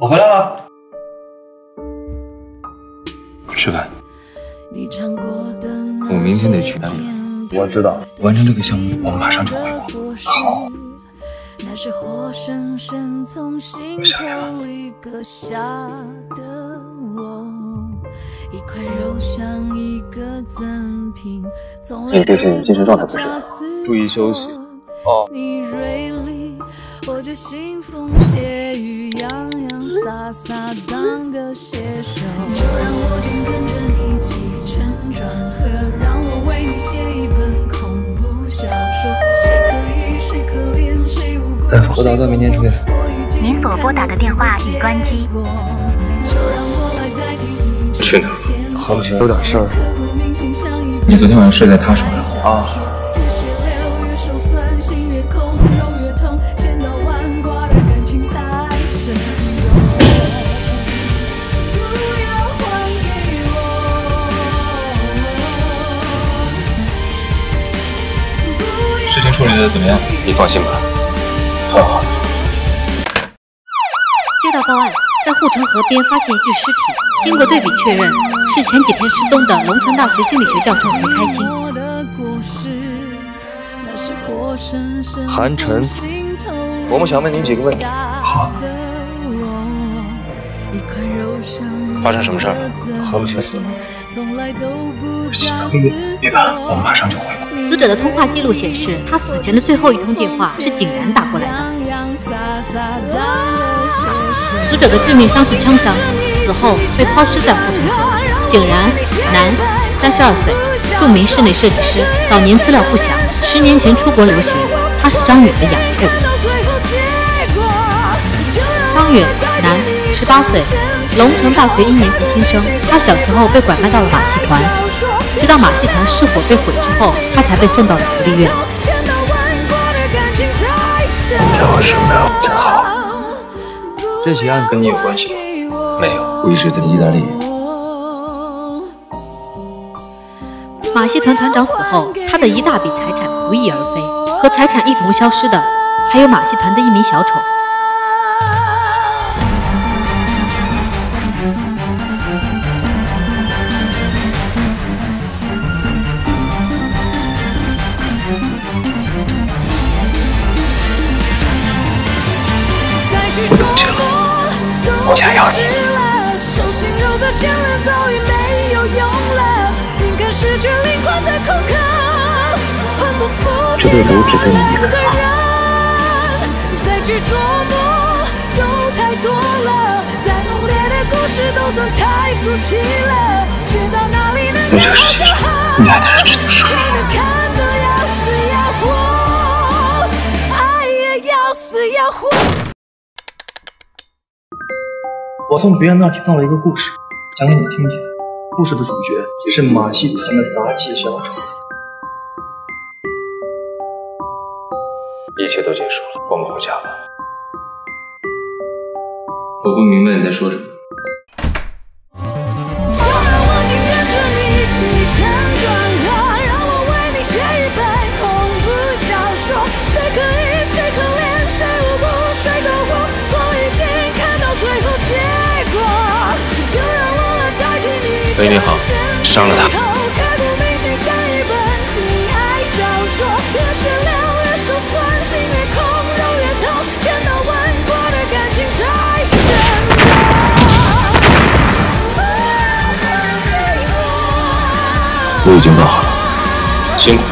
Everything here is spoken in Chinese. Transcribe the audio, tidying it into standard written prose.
我回来了，吃饭。我明天得去南美，我知道。完成这个项目，我马上就回国。好。 那是活生生从心头里割下的我，一块肉像一个赠品。你对这精神状态不适，注意休息。哦。大夫，我打算明天出院。您所拨打的电话已关机。去哪儿？好像有点事儿。你昨天晚上睡在他床上啊？事情处理的怎么样？你放心吧。 很好。接到报案，在护城河边发现一具尸体，经过对比确认，是前几天失踪的龙城大学心理学教授裴开心。韩晨，我们想问您几个问题。好。发生什么事儿了？何不学死了？别打了，我马上就回来。 死者的通话记录显示，他死前的最后一通电话是景然打过来的。死者的致命伤是枪伤，死后被抛尸在护城河。景然，男，32岁，著名室内设计师，早年资料不详，10年前出国留学。他是张远的养父。张远，男，18岁，龙城大学1年级新生。他小时候被拐卖到了马戏团。 直到马戏团失火被毁之后，他才被送到了福利院。在我身边真好。这起案子跟你有关系吗？没有，我一直在意大利。马戏团团长死后，他的一大笔财产不翼而飞，和财产一同消失的还有马戏团的一名小丑。 我冻结了，我想要你。这辈子我只对你一个人好。在这个世界上，你爱的人只能是我。 我从别人那儿听到了一个故事，讲给你听听。故事的主角是马戏团的杂技小丑。一切都结束了，我们回家吧。我不明白你在说什么。喂，你好，伤了他。我已经办好了，辛苦。